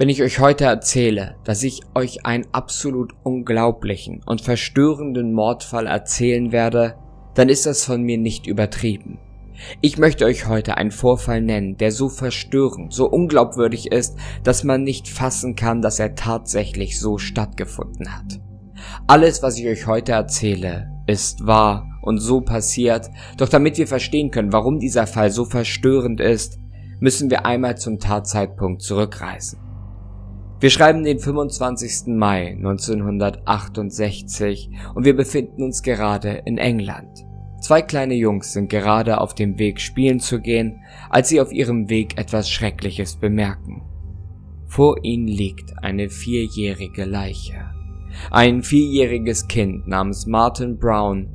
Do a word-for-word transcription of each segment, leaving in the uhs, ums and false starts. Wenn ich euch heute erzähle, dass ich euch einen absolut unglaublichen und verstörenden Mordfall erzählen werde, dann ist das von mir nicht übertrieben. Ich möchte euch heute einen Vorfall nennen, der so verstörend, so unglaubwürdig ist, dass man nicht fassen kann, dass er tatsächlich so stattgefunden hat. Alles, was ich euch heute erzähle, ist wahr und so passiert, doch damit wir verstehen können, warum dieser Fall so verstörend ist, müssen wir einmal zum Tatzeitpunkt zurückreisen. Wir schreiben den fünfundzwanzigsten Mai neunzehnhundertachtundsechzig und wir befinden uns gerade in England. Zwei kleine Jungs sind gerade auf dem Weg spielen zu gehen, als sie auf ihrem Weg etwas Schreckliches bemerken. Vor ihnen liegt eine vierjährige Leiche. Ein vierjähriges Kind namens Martin Brown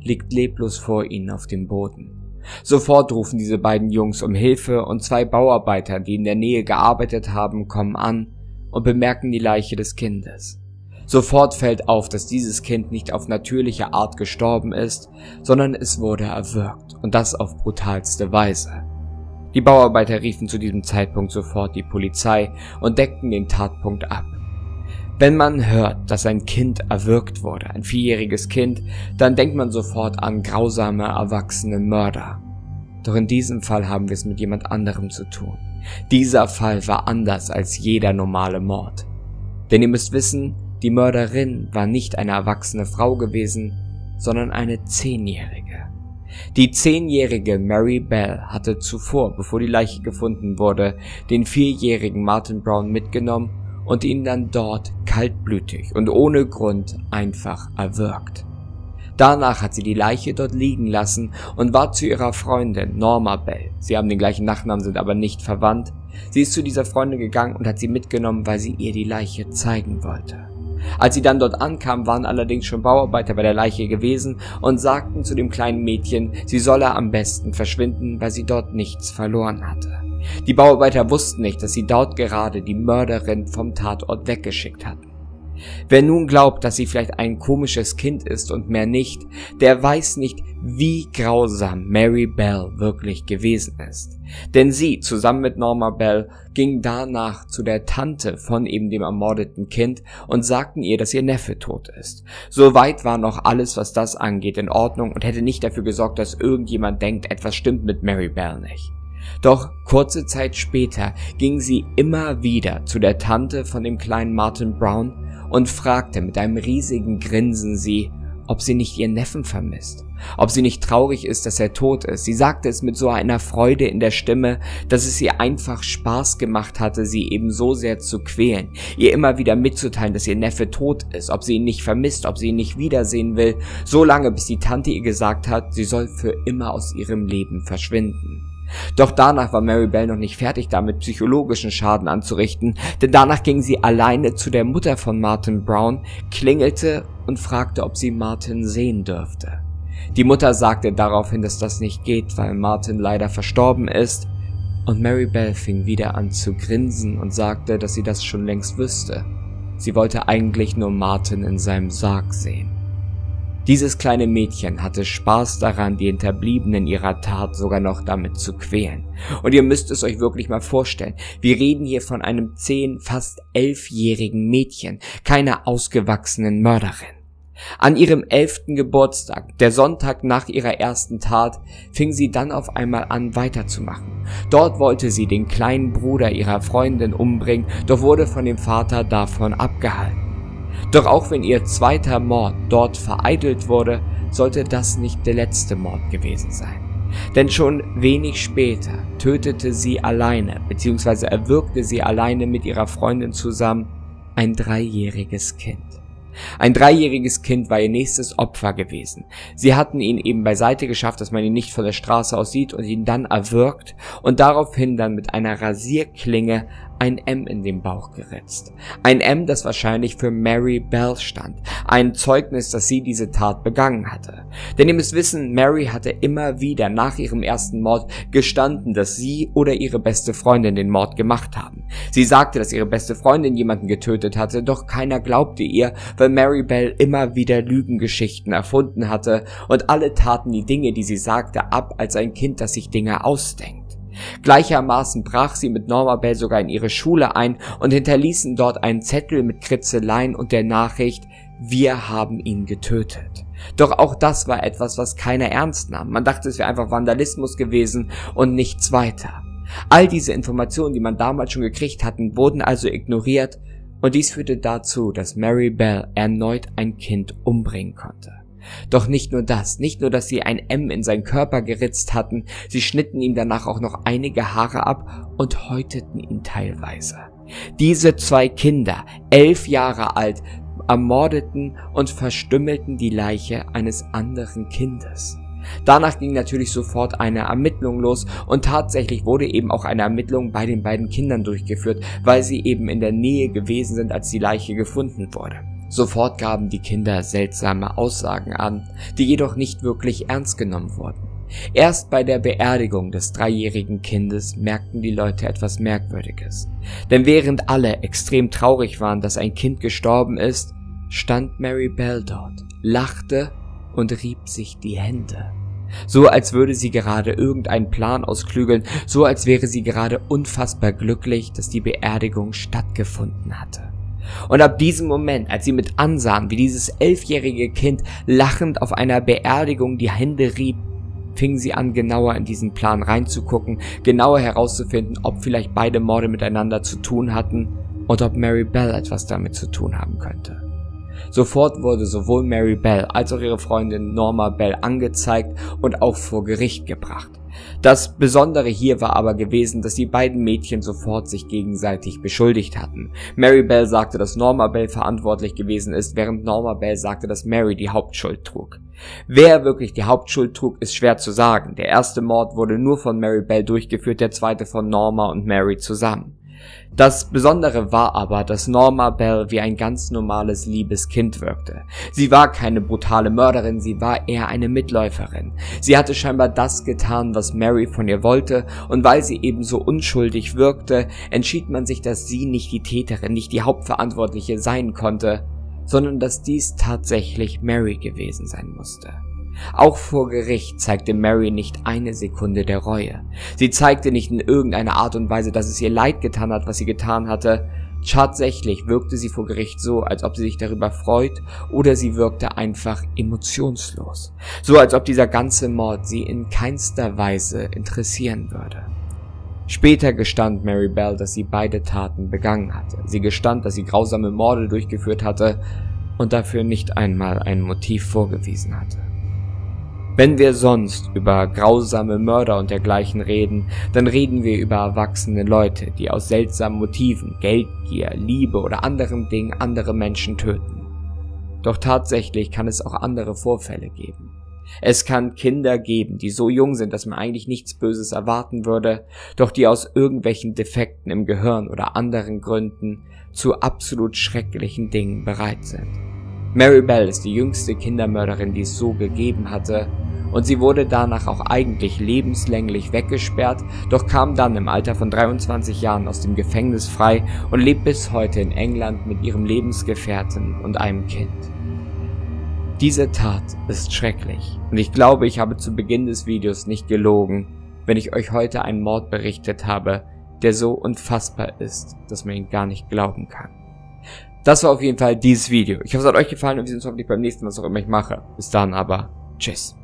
liegt leblos vor ihnen auf dem Boden. Sofort rufen diese beiden Jungs um Hilfe und zwei Bauarbeiter, die in der Nähe gearbeitet haben, kommen an und bemerken die Leiche des Kindes. Sofort fällt auf, dass dieses Kind nicht auf natürliche Art gestorben ist, sondern es wurde erwürgt und das auf brutalste Weise. Die Bauarbeiter riefen zu diesem Zeitpunkt sofort die Polizei und deckten den Tatpunkt ab. Wenn man hört, dass ein Kind erwürgt wurde, ein vierjähriges Kind, dann denkt man sofort an grausame, erwachsene Mörder. Doch in diesem Fall haben wir es mit jemand anderem zu tun. Dieser Fall war anders als jeder normale Mord. Denn ihr müsst wissen, die Mörderin war nicht eine erwachsene Frau gewesen, sondern eine Zehnjährige. Die zehnjährige Mary Bell hatte zuvor, bevor die Leiche gefunden wurde, den vierjährigen Martin Brown mitgenommen und ihn dann dort kaltblütig und ohne Grund einfach erwürgt. Danach hat sie die Leiche dort liegen lassen und war zu ihrer Freundin Norma Bell, sie haben den gleichen Nachnamen, sind aber nicht verwandt, sie ist zu dieser Freundin gegangen und hat sie mitgenommen, weil sie ihr die Leiche zeigen wollte. Als sie dann dort ankam, waren allerdings schon Bauarbeiter bei der Leiche gewesen und sagten zu dem kleinen Mädchen, sie solle am besten verschwinden, weil sie dort nichts verloren hatte. Die Bauarbeiter wussten nicht, dass sie dort gerade die Mörderin vom Tatort weggeschickt hatten. Wer nun glaubt, dass sie vielleicht ein komisches Kind ist und mehr nicht, der weiß nicht, wie grausam Mary Bell wirklich gewesen ist. Denn sie, zusammen mit Norma Bell, ging danach zu der Tante von eben dem ermordeten Kind und sagten ihr, dass ihr Neffe tot ist. Soweit war noch alles, was das angeht, in Ordnung und hätte nicht dafür gesorgt, dass irgendjemand denkt, etwas stimmt mit Mary Bell nicht. Doch kurze Zeit später ging sie immer wieder zu der Tante von dem kleinen Martin Brown und fragte mit einem riesigen Grinsen sie, ob sie nicht ihren Neffen vermisst, ob sie nicht traurig ist, dass er tot ist. Sie sagte es mit so einer Freude in der Stimme, dass es ihr einfach Spaß gemacht hatte, sie eben so sehr zu quälen, ihr immer wieder mitzuteilen, dass ihr Neffe tot ist, ob sie ihn nicht vermisst, ob sie ihn nicht wiedersehen will, so lange, bis die Tante ihr gesagt hat, sie soll für immer aus ihrem Leben verschwinden. Doch danach war Mary Bell noch nicht fertig damit, psychologischen Schaden anzurichten, denn danach ging sie alleine zu der Mutter von Martin Brown, klingelte und fragte, ob sie Martin sehen dürfte. Die Mutter sagte daraufhin, dass das nicht geht, weil Martin leider verstorben ist, und Mary Bell fing wieder an zu grinsen und sagte, dass sie das schon längst wüsste. Sie wollte eigentlich nur Martin in seinem Sarg sehen. Dieses kleine Mädchen hatte Spaß daran, die Hinterbliebenen ihrer Tat sogar noch damit zu quälen. Und ihr müsst es euch wirklich mal vorstellen, wir reden hier von einem zehn-, fast elfjährigen Mädchen, keiner ausgewachsenen Mörderin. An ihrem elften Geburtstag, der Sonntag nach ihrer ersten Tat, fing sie dann auf einmal an, weiterzumachen. Dort wollte sie den kleinen Bruder ihrer Freundin umbringen, doch wurde von dem Vater davon abgehalten. Doch auch wenn ihr zweiter Mord dort vereitelt wurde, sollte das nicht der letzte Mord gewesen sein. Denn schon wenig später tötete sie alleine, bzw. erwürgte sie alleine mit ihrer Freundin zusammen, ein dreijähriges Kind. Ein dreijähriges Kind war ihr nächstes Opfer gewesen. Sie hatten ihn eben beiseite geschafft, dass man ihn nicht von der Straße aus sieht und ihn dann erwürgt und daraufhin dann mit einer Rasierklinge ein M in den Bauch geritzt. Ein M, das wahrscheinlich für Mary Bell stand. Ein Zeugnis, dass sie diese Tat begangen hatte. Denn ihr müsst wissen, Mary hatte immer wieder nach ihrem ersten Mord gestanden, dass sie oder ihre beste Freundin den Mord gemacht haben. Sie sagte, dass ihre beste Freundin jemanden getötet hatte, doch keiner glaubte ihr, weil Mary Bell immer wieder Lügengeschichten erfunden hatte und alle taten die Dinge, die sie sagte, ab als ein Kind, das sich Dinge ausdenkt. Gleichermaßen brach sie mit Norma Bell sogar in ihre Schule ein und hinterließen dort einen Zettel mit Kritzeleien und der Nachricht, wir haben ihn getötet. Doch auch das war etwas, was keiner ernst nahm. Man dachte, es wäre einfach Vandalismus gewesen und nichts weiter. All diese Informationen, die man damals schon gekriegt hatten, wurden also ignoriert und dies führte dazu, dass Mary Bell erneut ein Kind umbringen konnte. Doch nicht nur das, nicht nur, dass sie ein M in seinen Körper geritzt hatten, sie schnitten ihm danach auch noch einige Haare ab und häuteten ihn teilweise. Diese zwei Kinder, elf Jahre alt, ermordeten und verstümmelten die Leiche eines anderen Kindes. Danach ging natürlich sofort eine Ermittlung los und tatsächlich wurde eben auch eine Ermittlung bei den beiden Kindern durchgeführt, weil sie eben in der Nähe gewesen sind, als die Leiche gefunden wurde. Sofort gaben die Kinder seltsame Aussagen an, die jedoch nicht wirklich ernst genommen wurden. Erst bei der Beerdigung des dreijährigen Kindes merkten die Leute etwas Merkwürdiges. Denn während alle extrem traurig waren, dass ein Kind gestorben ist, stand Mary Bell dort, lachte und rieb sich die Hände. So als würde sie gerade irgendeinen Plan ausklügeln, so als wäre sie gerade unfassbar glücklich, dass die Beerdigung stattgefunden hatte. Und ab diesem Moment, als sie mit ansahen, wie dieses elfjährige Kind lachend auf einer Beerdigung die Hände rieb, fingen sie an, genauer in diesen Plan reinzugucken, genauer herauszufinden, ob vielleicht beide Morde miteinander zu tun hatten und ob Mary Bell etwas damit zu tun haben könnte. Sofort wurde sowohl Mary Bell als auch ihre Freundin Norma Bell angezeigt und auch vor Gericht gebracht. Das Besondere hier war aber gewesen, dass die beiden Mädchen sofort sich gegenseitig beschuldigt hatten. Mary Bell sagte, dass Norma Bell verantwortlich gewesen ist, während Norma Bell sagte, dass Mary die Hauptschuld trug. Wer wirklich die Hauptschuld trug, ist schwer zu sagen. Der erste Mord wurde nur von Mary Bell durchgeführt, der zweite von Norma und Mary zusammen. Das Besondere war aber, dass Norma Bell wie ein ganz normales liebes Kind wirkte. Sie war keine brutale Mörderin, sie war eher eine Mitläuferin. Sie hatte scheinbar das getan, was Mary von ihr wollte, und weil sie eben so unschuldig wirkte, entschied man sich, dass sie nicht die Täterin, nicht die Hauptverantwortliche sein konnte, sondern dass dies tatsächlich Mary gewesen sein musste. Auch vor Gericht zeigte Mary nicht eine Sekunde der Reue. Sie zeigte nicht in irgendeiner Art und Weise, dass es ihr leid getan hat, was sie getan hatte. Tatsächlich wirkte sie vor Gericht so, als ob sie sich darüber freut, oder sie wirkte einfach emotionslos. So, als ob dieser ganze Mord sie in keinster Weise interessieren würde. Später gestand Mary Bell, dass sie beide Taten begangen hatte. Sie gestand, dass sie grausame Morde durchgeführt hatte und dafür nicht einmal ein Motiv vorgewiesen hatte. Wenn wir sonst über grausame Mörder und dergleichen reden, dann reden wir über erwachsene Leute, die aus seltsamen Motiven, Geldgier, Liebe oder anderen Dingen andere Menschen töten. Doch tatsächlich kann es auch andere Vorfälle geben. Es kann Kinder geben, die so jung sind, dass man eigentlich nichts Böses erwarten würde, doch die aus irgendwelchen Defekten im Gehirn oder anderen Gründen zu absolut schrecklichen Dingen bereit sind. Mary Bell ist die jüngste Kindermörderin, die es so gegeben hatte, und sie wurde danach auch eigentlich lebenslänglich weggesperrt, doch kam dann im Alter von dreiundzwanzig Jahren aus dem Gefängnis frei und lebt bis heute in England mit ihrem Lebensgefährten und einem Kind. Diese Tat ist schrecklich, und ich glaube, ich habe zu Beginn des Videos nicht gelogen, wenn ich euch heute einen Mord berichtet habe, der so unfassbar ist, dass man ihn gar nicht glauben kann. Das war auf jeden Fall dieses Video. Ich hoffe, es hat euch gefallen und wir sehen uns hoffentlich beim nächsten Mal, was auch immer ich mache. Bis dann aber, tschüss.